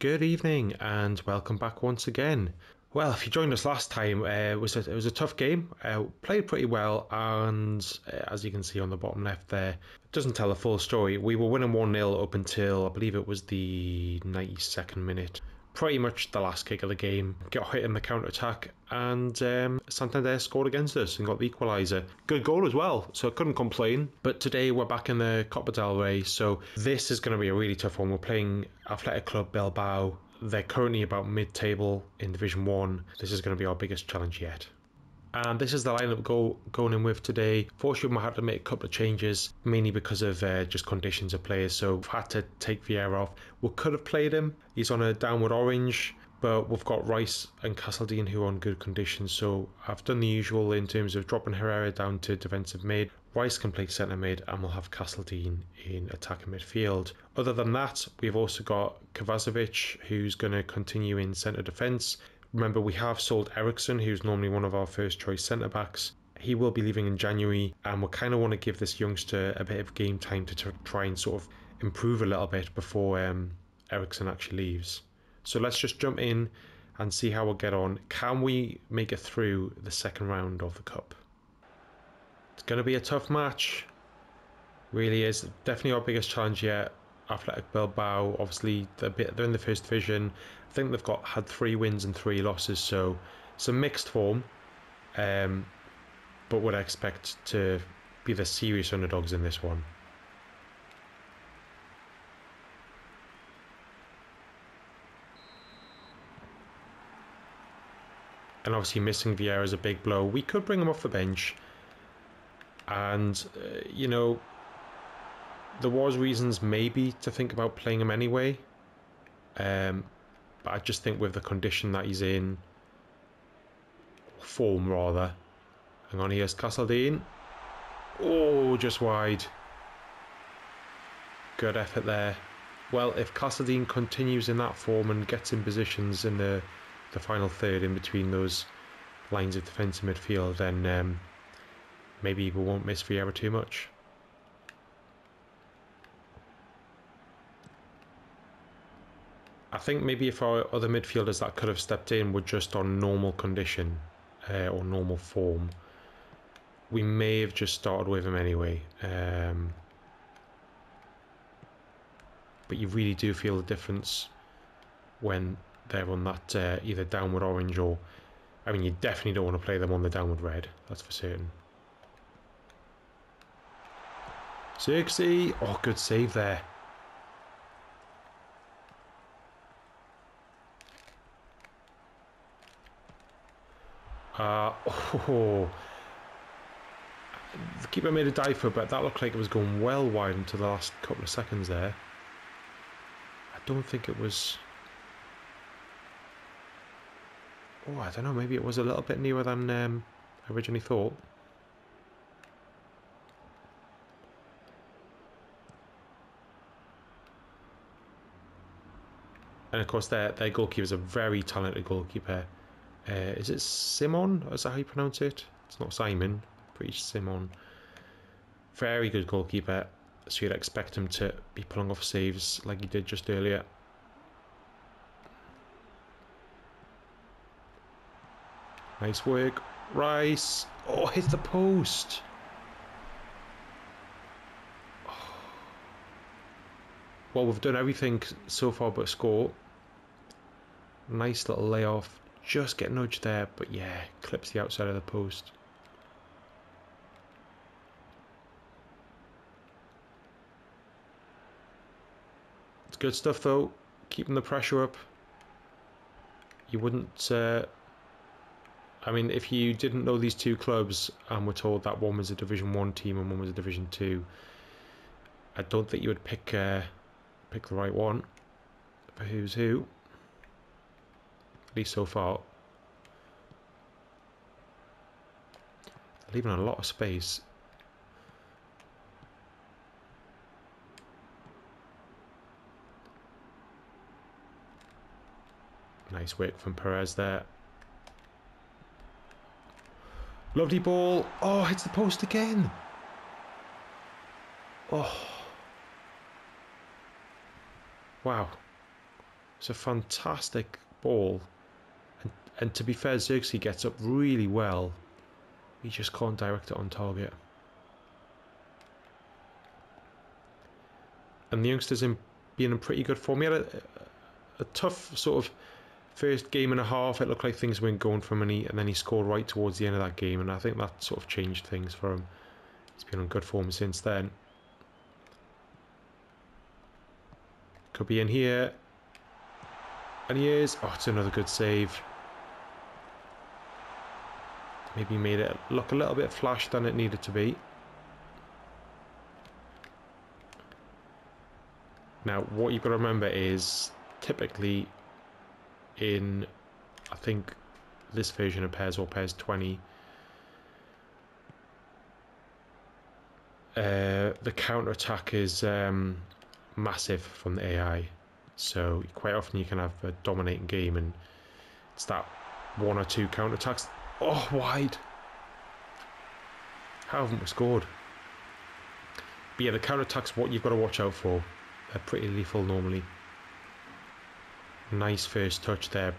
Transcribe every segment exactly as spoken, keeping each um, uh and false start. Good evening and welcome back once again. Well, if you joined us last time, uh, it was a, it was a tough game. Uh, played pretty well, and uh, as you can see on the bottom left there, it doesn't tell the full story. We were winning one nil up until I believe it was the ninety-second minute. Pretty much the last kick of the game. Got hit in the counter attack, and um, Santander scored against us and got the equaliser. Good goal as well, so I couldn't complain. But today we're back in the Copa del Rey, so this is going to be a really tough one. We're playing Athletic Club Bilbao. They're currently about mid-table in Division one. This is going to be our biggest challenge yet. And this is the lineup go, going in with today. Fortunately, we had to make a couple of changes, mainly because of uh, just conditions of players. So we've had to take Vieira off. We could have played him. He's on a downward orange, but we've got Rice and Castledine who are on good conditions. So I've done the usual in terms of dropping Herrera down to defensive mid. Rice can play centre mid, and we'll have Castledine in attacking midfield. Other than that, we've also got Kovacevic, who's going to continue in centre defence. Remember, we have sold Ericsson, who's normally one of our first choice centre-backs. He will be leaving in January, and we kind of want to give this youngster a bit of game time to try and sort of improve a little bit before um, Ericsson actually leaves. So let's just jump in and see how we'll get on. Can we make it through the second round of the Cup? It's going to be a tough match. Really is. Definitely our biggest challenge yet. Athletic Bilbao, obviously, they're, bit, they're in the first division. I think they've got had three wins and three losses, so it's a mixed form. Um, but would I expect to be the serious underdogs in this one? And obviously, missing Vieira is a big blow. We could bring him off the bench, and uh, you know. There was reasons maybe to think about playing him anyway, um, but I just think with the condition that he's in, form rather. Hang on, here's Castledine. Oh, just wide. Good effort there. Well, if Castledine continues in that form and gets in positions in the, the final third in between those lines of defence and midfield, then um, maybe we won't miss Vieira too much. I think maybe if our other midfielders that could have stepped in were just on normal condition uh, or normal form, we may have just started with him anyway. Um, but you really do feel the difference when they're on that uh, either downward orange or... I mean, you definitely don't want to play them on the downward red, that's for certain. Zirkzee! Oh, good save there. Uh, oh, the keeper made a dive for it, but that looked like it was going well wide into the last couple of seconds there. I don't think it was... Oh, I don't know, maybe it was a little bit nearer than um, I originally thought. And of course their, their goalkeeper is a very talented goalkeeper. Uh, is it Simon? Is that how you pronounce it? It's not Simon. Pretty Simon. Very good goalkeeper. So you'd expect him to be pulling off saves like he did just earlier. Nice work. Rice. Oh, hit the post. Oh. Well, we've done everything so far but score. Nice little layoff. Just get nudged there, but yeah, clips the outside of the post. It's good stuff though, keeping the pressure up. You wouldn't, uh, I mean, if you didn't know these two clubs and were told that one was a Division one team and one was a Division two, I don't think you would pick, uh, pick the right one for who's who. At least so far. Leaving a lot of space. Nice work from Perez there. Lovely ball. Oh, hits the post again. Oh. Wow. It's a fantastic ball. And, and to be fair, Zirkzee gets up really well. He just can't direct it on target. And the youngster's in, being in pretty good form. He had a, a tough sort of first game and a half. It looked like things weren't going for him, and, he, and then he scored right towards the end of that game, and I think that sort of changed things for him. He's been in good form since then. Could be in here. And he is. Oh, it's another good save. Maybe made it look a little bit flashed than it needed to be. Now, what you've got to remember is, typically in, I think, this version of P E S or P E S twenty, uh, the counter-attack is um, massive from the A I. So quite often you can have a dominating game and it's that one or two counter-attacks. Oh, wide. How haven't we scored? But yeah, the counter-attacks, what you've got to watch out for. They're pretty lethal normally. Nice first touch there.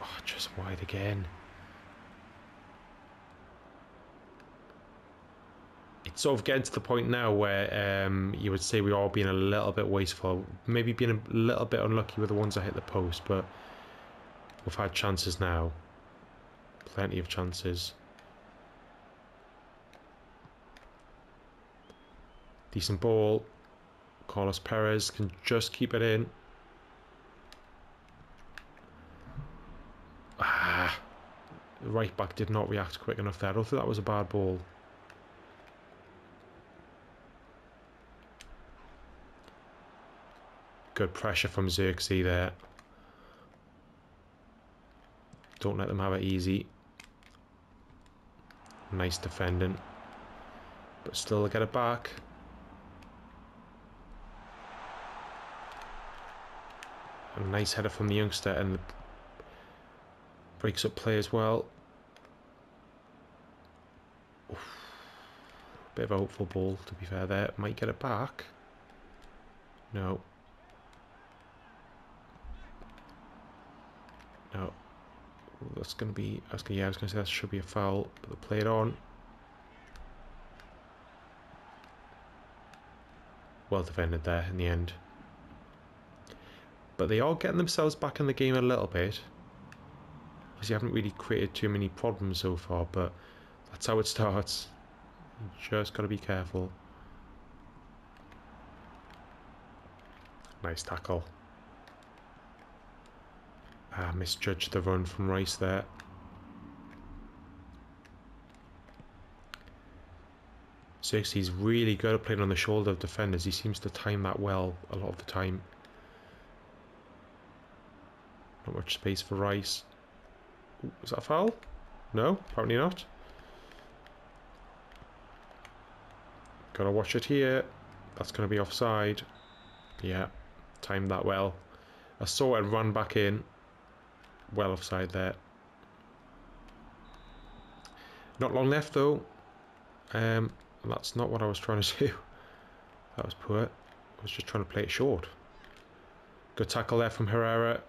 Oh, just wide again. It's sort of getting to the point now where um, you would say we are being a little bit wasteful. Maybe being a little bit unlucky with the ones that hit the post, but we've had chances now. Plenty of chances. Decent ball. Carlos Perez can just keep it in. Ah, the right back did not react quick enough there. I don't think that was a bad ball. Good pressure from Zirkzee there. Don't let them have it easy. Nice defending. But still get it back. A nice header from the youngster and the breaks up play as well. Oof. Bit of a hopeful ball, to be fair there. Might get it back. No. No. That's going to be... I was gonna, yeah, I was going to say that should be a foul, but they play it on. Well defended there in the end. But they are getting themselves back in the game a little bit. Obviously, I haven't really created too many problems so far, but that's how it starts. You just got to be careful. Nice tackle. Ah, misjudged the run from Rice there. Zirkzee's really good at playing on the shoulder of defenders. He seems to time that well a lot of the time. Not much space for Rice. Ooh, was that a foul? No, apparently not. Gotta watch it here. That's going to be offside. Yeah, timed that well. I saw it run back in. Well offside there. Not long left though. Um, that's not what I was trying to do. That was poor. I was just trying to play it short. Good tackle there from Herrera.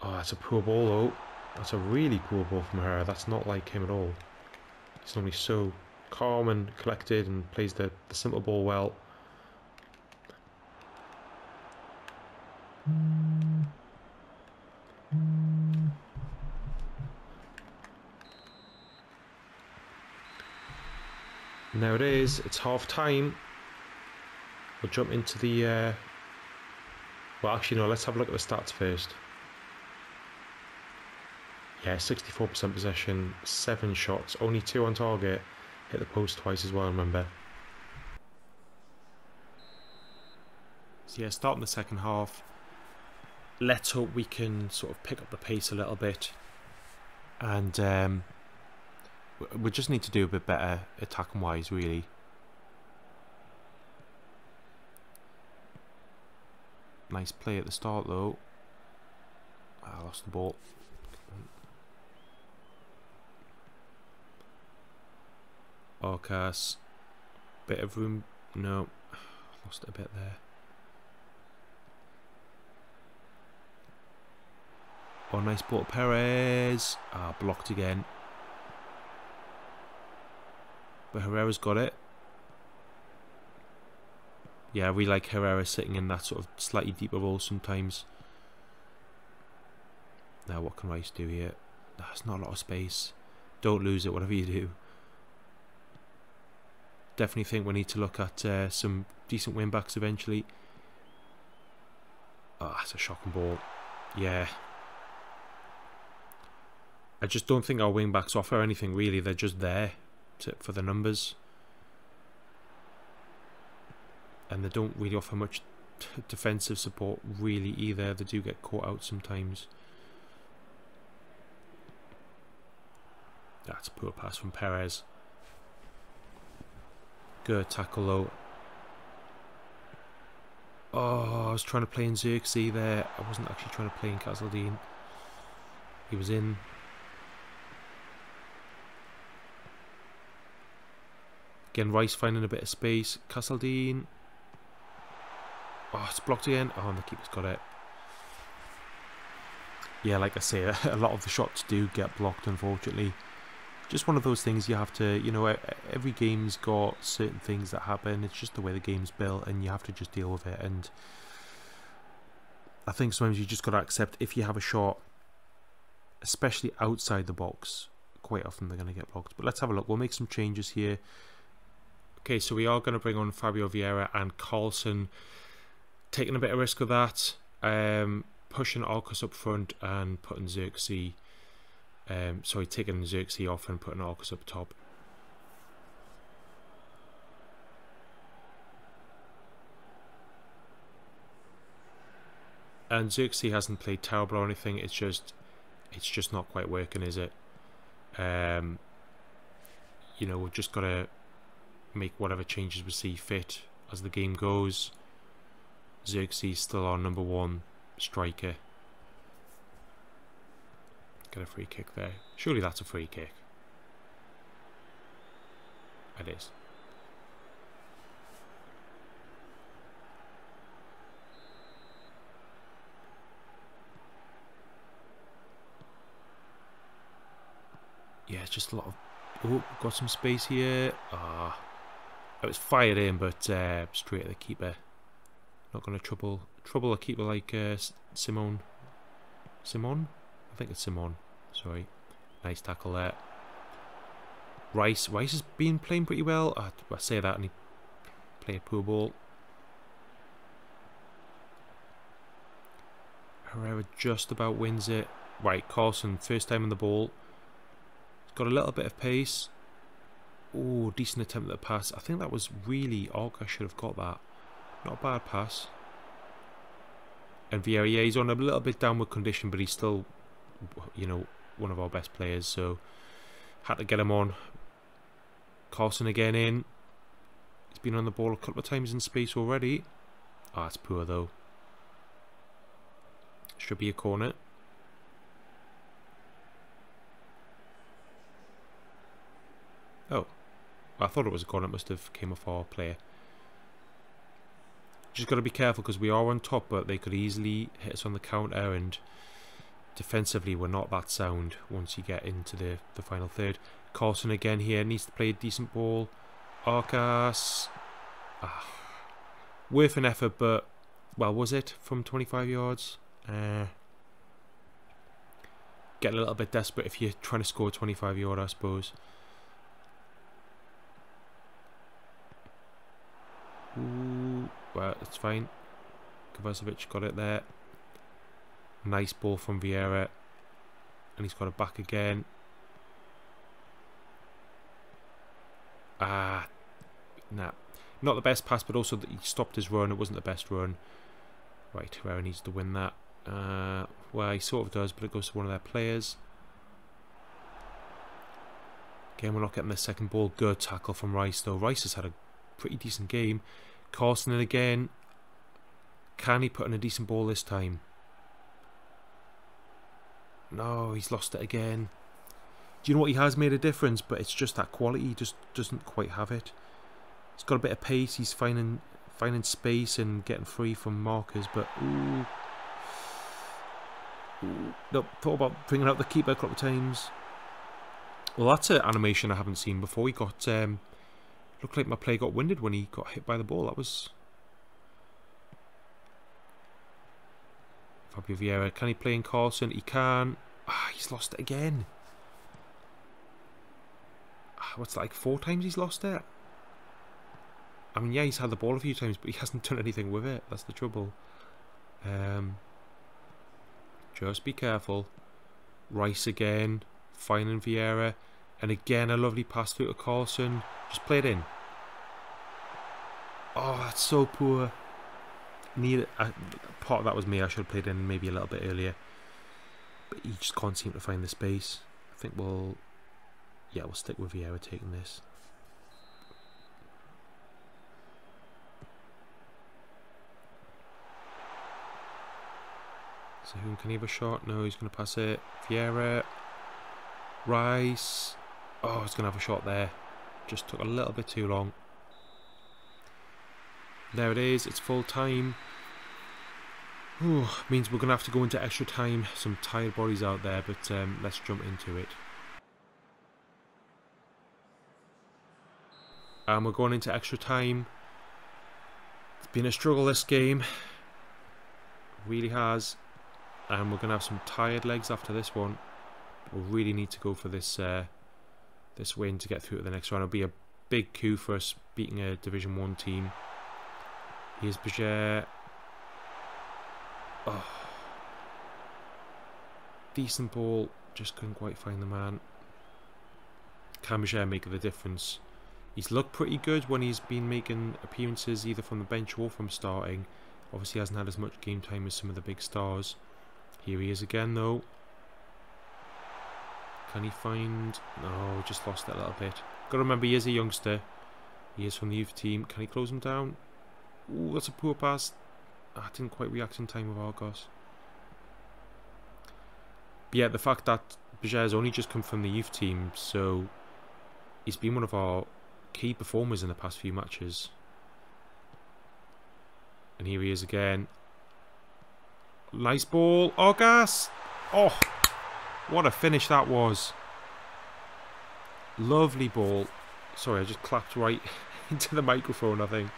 Oh, that's a poor ball though. That's a really poor ball from Herrera. That's not like him at all. He's normally so calm and collected and plays the, the simple ball well. And there it is, it's half time. We'll jump into the uh... well, actually no, let's have a look at the stats first. Yeah, sixty-four percent possession, seven shots, only two on target. Hit the post twice as well, remember. So yeah, starting the second half. Let's hope we can sort of pick up the pace a little bit, and um, we just need to do a bit better attacking wise really. Nice play at the start though. I lost the ball. Arcas, bit of room, no, lost it a bit there. Oh, nice ball, Perez. Ah, blocked again. But Herrera's got it. Yeah, I really like Herrera sitting in that sort of slightly deeper role sometimes. Now, what can Rice do here? That's not a lot of space. Don't lose it, whatever you do. Definitely think we need to look at uh, some decent wing-backs eventually. Oh, that's a shocking ball. Yeah. I just don't think our wing-backs offer anything, really. They're just there to, for the numbers. And they don't really offer much t defensive support, really, either. They do get caught out sometimes. That's a poor pass from Perez. Good tackle, though. Oh, I was trying to play in Zirkzee there. I wasn't actually trying to play in Kazaldin. He was in. Again, Rice finding a bit of space. Kazaldin. Oh, it's blocked again. Oh, and the keeper's got it. Yeah, like I say, a lot of the shots do get blocked, unfortunately. Just one of those things you have to, you know, every game's got certain things that happen. It's just the way the game's built, and you have to just deal with it. And I think sometimes you just got to accept if you have a shot, especially outside the box, quite often they're going to get blocked. But let's have a look. We'll make some changes here. Okay, so we are going to bring on Fabio Vieira and Carlson. Taking a bit of risk with that. Um, pushing Arcus up front and putting Zirkzee... Um, sorry, taking Zirkzee off and putting Arcus up top. And Zirkzee hasn't played terrible or anything. It's just, it's just not quite working, is it? Um, you know, we've just got to make whatever changes we see fit as the game goes. Xerxes still our number one striker. Get a free kick there. Surely that's a free kick. It is. Yeah, it's just a lot of... Oh, got some space here. Ah, it was fired in, but uh, straight at the keeper. Not going to trouble trouble a keeper like uh, Simon. Simon? I think it's Simon. Sorry. Nice tackle there. Rice. Rice has been playing pretty well. I say that and he played poor ball. Herrera just about wins it. Right, Carlson, first time on the ball. He's got a little bit of pace. Oh, decent attempt at the pass. I think that was really... Arca should have got that. Not a bad pass. And Vieira, yeah, he's on a little bit downward condition, but he's still, you know, one of our best players, so had to get him on. Carlson again in. He's been on the ball a couple of times in space already. Ah, oh, it's poor though. Should be a corner. Oh, I thought it was a corner. It must have came off our player. Just got to be careful because we are on top, but they could easily hit us on the counter, and defensively we're not that sound once you get into the, the final third. Carlson again here, needs to play a decent ball. Arcas, ah, worth an effort, but well, was it from twenty-five yards? Uh, getting a little bit desperate if you're trying to score twenty-five yard, I suppose. Ooh, well, it's fine. Kovacevic got it there. Nice ball from Vieira, and he's got it back again. Ah, nah, not the best pass, but also that he stopped his run. It wasn't the best run. Right, Herrera needs to win that. Uh, well, he sort of does, but it goes to one of their players. Again, we're not getting the second ball. Good tackle from Rice, though. Rice has had a pretty decent game. Carlson in again. Can he put in a decent ball this time? No, he's lost it again. Do you know what? He has made a difference, but it's just that quality. He just doesn't quite have it. He's got a bit of pace. He's finding finding space and getting free from markers, but ooh, Ooh, no, thought about bringing out the keeper a couple of times. Well, that's an animation I haven't seen before. He got, um, looked like my play got winded when he got hit by the ball. That was... Fabio Vieira, can he play in Carlson? He can. Ah, he's lost it again. Ah, what's that, like four times he's lost it? I mean, yeah, he's had the ball a few times, but he hasn't done anything with it. That's the trouble. Um, just be careful. Rice again, finding Vieira, and again a lovely pass through to Carlson. Just play it in. Oh, that's so poor. Neither, I, part of that was me. I should have played in maybe a little bit earlier, but he just can't seem to find the space. I think we'll, yeah, we'll stick with Vieira taking this. So who can he have a shot? No, he's going to pass it. Vieira, Rice. Oh, he's going to have a shot there. Just took a little bit too long. There it is. It's full time. Ooh, means we're going to have to go into extra time. Some tired bodies out there, but um, let's jump into it. And we're going into extra time. It's been a struggle this game. It really has. And we're going to have some tired legs after this one. We'll really need to go for this uh, this win to get through to the next round. It'll be a big coup for us beating a Division One team. Here's Berger. Oh, decent ball, just couldn't quite find the man. Can Berger make the difference? He's looked pretty good when he's been making appearances either from the bench or from starting. Obviously, he hasn't had as much game time as some of the big stars. Here he is again though. Can he find... No, just lost that little bit. Gotta remember he is a youngster. He is from the youth team. Can he close him down? Ooh, that's a poor pass. I didn't quite react in time with Argos. But yeah, the fact that Berger's only just come from the youth team, so he's been one of our key performers in the past few matches. And here he is again. Nice ball. Argos! Oh! What a finish that was. Lovely ball. Sorry, I just clapped right into the microphone, I think.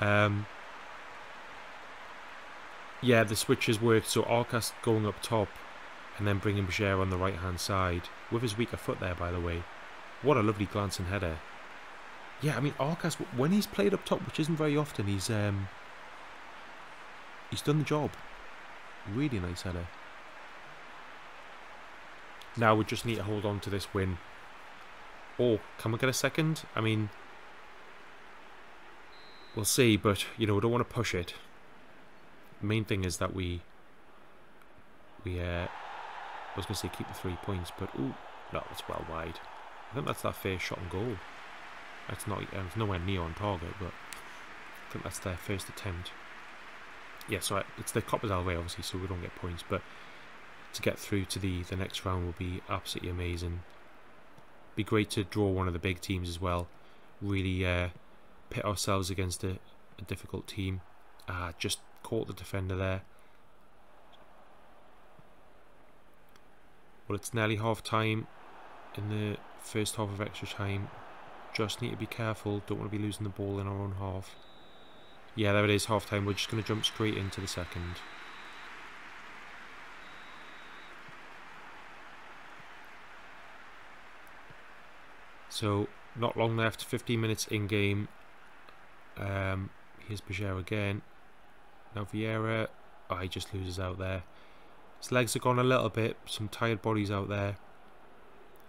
Um, yeah, the switches worked, so Arcas going up top and then bringing Berger on the right-hand side with his weaker foot there, by the way. What a lovely glancing header. Yeah, I mean, Arcas, when he's played up top, which isn't very often, he's um, he's done the job. Really nice header. Now we just need to hold on to this win. Oh, can we get a second? I mean, we'll see, but you know, we don't want to push it. The main thing is that we, we, uh, I was going to say keep the three points, but ooh, no, it's well wide. I think that's that fair shot and goal. That's not, um, it's nowhere near on target, but I think that's their first attempt. Yeah, so I, it's the Copa del Rey, obviously, so we don't get points, but to get through to the, the next round will be absolutely amazing. Be great to draw one of the big teams as well. Really uh, pit ourselves against a, a difficult team. Ah, just caught the defender there. Well, it's nearly half time in the first half of extra time. Just need to be careful. Don't want to be losing the ball in our own half. Yeah, there it is, half time. We're just going to jump straight into the second. So, not long left, fifteen minutes in game. Um, here's Berger again. Now Vieira, oh, he just loses out there. His legs are gone a little bit, some tired bodies out there.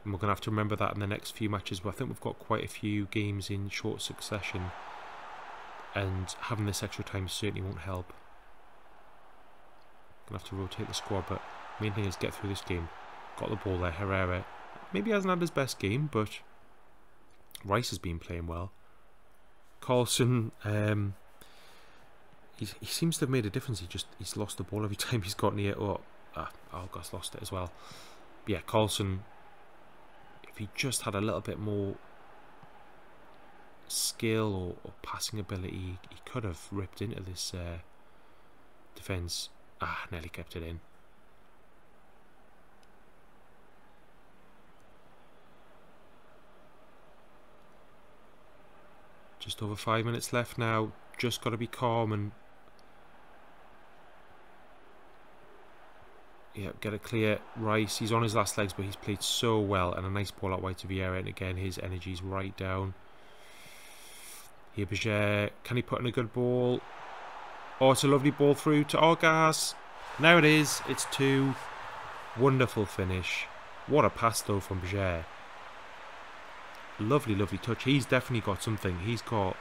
And we're going to have to remember that in the next few matches. But I think we've got quite a few games in short succession. And having this extra time certainly won't help. Going to have to rotate the squad, but the main thing is get through this game. Got the ball there, Herrera. Maybe he hasn't had his best game, but... Rice has been playing well. Carlson, um, he, he seems to have made a difference. He just he's lost the ball every time he's gotten near. Oh, ah, oh gosh, lost it as well. But yeah, Carlson, if he just had a little bit more skill or, or passing ability, he could have ripped into this uh, defence. Ah, nearly kept it in. Just over five minutes left now. Just got to be calm and yeah, get a clear. Rice, he's on his last legs, but he's played so well, and a nice ball out wide to Vieira, and again his energy's right down. Here Berger, can he put in a good ball? Oh, it's a lovely ball through to Orgaz. Now it is, it's two. Wonderful finish. What a pass though from Berger. Lovely, lovely touch. He's definitely got something. He's got,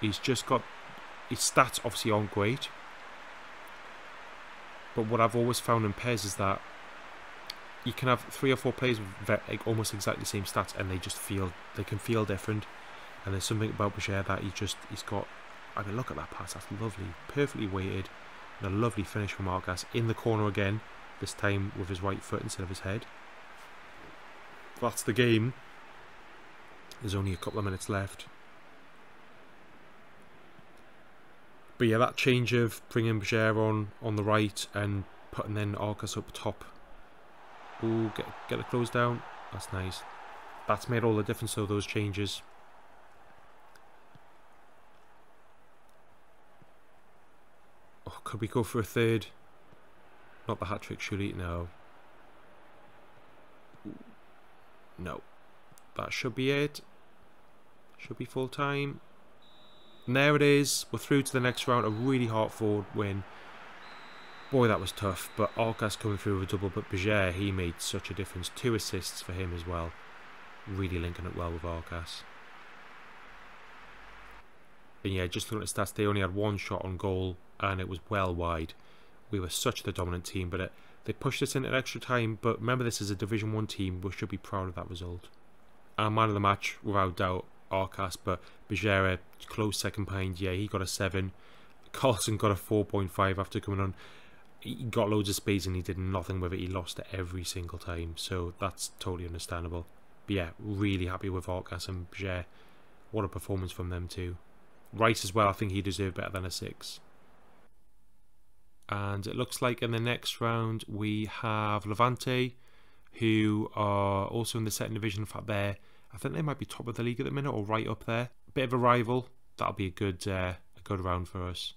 he's just got, his stats obviously aren't great. But what I've always found in pairs is that you can have three or four players with almost exactly the same stats, and they just feel, they can feel different. And there's something about Berger that he just, he's got. I mean, look at that pass. That's lovely, perfectly weighted, and a lovely finish from Argas in the corner again. This time with his right foot instead of his head. That's the game. There's only a couple of minutes left. But yeah, that change of bringing Berger on on the right and putting then Arcas up top. Ooh, get get a close down. That's nice. That's made all the difference though, those changes. Oh, could we go for a third? Not the hat trick, surely? No. No. That should be it. Should be full time. And there it is, we're through to the next round. A really hard-fought win. Boy, that was tough, but Arcas coming through with a double, but Berger, he made such a difference. Two assists for him as well. Really linking it well with Arcas. And yeah, just looking at the stats, they only had one shot on goal, and it was well wide. We were such the dominant team, but it, they pushed us into extra time, but remember, this is a Division one team. We should be proud of that result. And man of the match, without doubt, Arcas, but Berger, close second behind. Yeah, he got a seven. Carlson got a four point five after coming on. He got loads of space and he did nothing with it. He lost it every single time, so that's totally understandable. But yeah, really happy with Arcas and Berger. What a performance from them too. Rice as well, I think he deserved better than a six. And it looks like in the next round we have Levante, who are also in the second division. In fact, they're, I think they might be top of the league at the minute, or right up there. Bit of a rival. That'll be a good uh, a good round for us.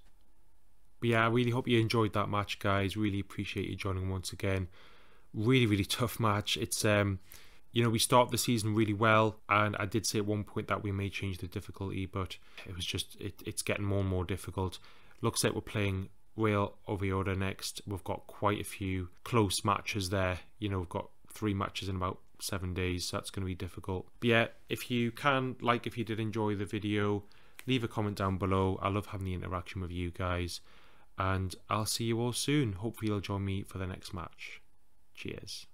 But yeah, I really hope you enjoyed that match, guys. Really appreciate you joining once again. Really, really tough match. It's, um, you know, we start the season really well, and I did say at one point that we may change the difficulty, but it was just, it, it's getting more and more difficult. Looks like we're playing Real Oviedo next. We've got quite a few close matches there. You know, we've got three matches in about seven days, so that's going to be difficult. But yeah, if you can, like, if you did enjoy the video, leave a comment down below. I love having the interaction with you guys, and I'll see you all soon. Hopefully you'll join me for the next match. Cheers.